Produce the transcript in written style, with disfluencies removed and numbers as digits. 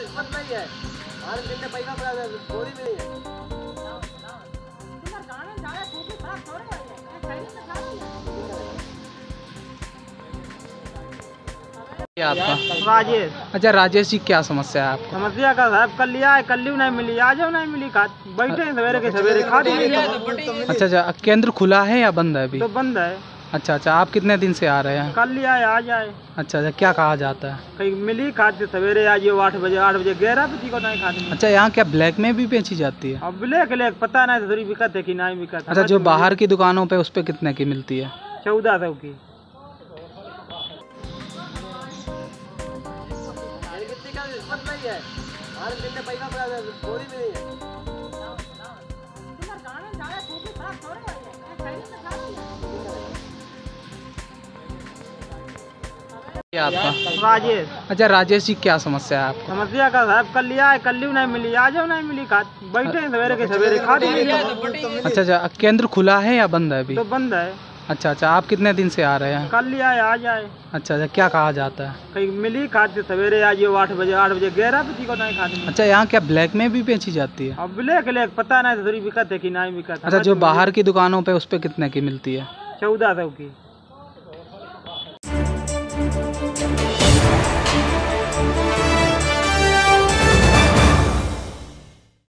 रिश्वत नहीं है, हर दिन में पैसा पड़ा चोरी भी नहीं है। आपका राजेश, अच्छा राजेश जी क्या समस्या है आपको? समस्या का साहब कल लिया है, कल नहीं मिली, आज नहीं मिली, बैठे हैं सवेरे के सवेरे खा। अच्छा केंद्र खुला है या बंद है अभी? तो बंद है। अच्छा, आप कितने दिन से आ रहे हैं? कल लिया है, आज आए। अच्छा, क्या कहा जाता है? कहीं मिली खाते सवेरे, आज ये 8 बजे 11 बजे को नहीं खाते। अच्छा, यहाँ क्या ब्लैक में भी बेची जाती है? अब ब्लैक पता नहीं थोड़ी बिकत है कि नहीं बिकत। अच्छा, जो बाहर की दुकानों पे उस पे कितने की मिलती है? 1400 की। नहीं है, हर दिन में पैसा पड़ा चोरी भी नहीं है। आपका राजेश, अच्छा राजेश जी क्या समस्या है आपको? समस्या का साहब कल लिया है, कल नहीं मिली, आज नहीं मिली, बैठे हैं सवेरे के सवेरे खा। अच्छा, केंद्र खुला है या बंद है अभी? तो बंद है। अच्छा, आप कितने दिन से आ रहे हैं? कल लिया है, आज आए। अच्छा, क्या कहा जाता है? कहीं मिली खाते सवेरे, आज ये 8 बजे 11 बजे को नहीं खाते। अच्छा, यहाँ क्या ब्लैक में भी बेची जाती है? अब ब्लैक पता नहीं थोड़ी बिकत है कि नहीं बिकत। अच्छा, जो बाहर की दुकानों पे उस पे कितने की मिलती है? 1400 की।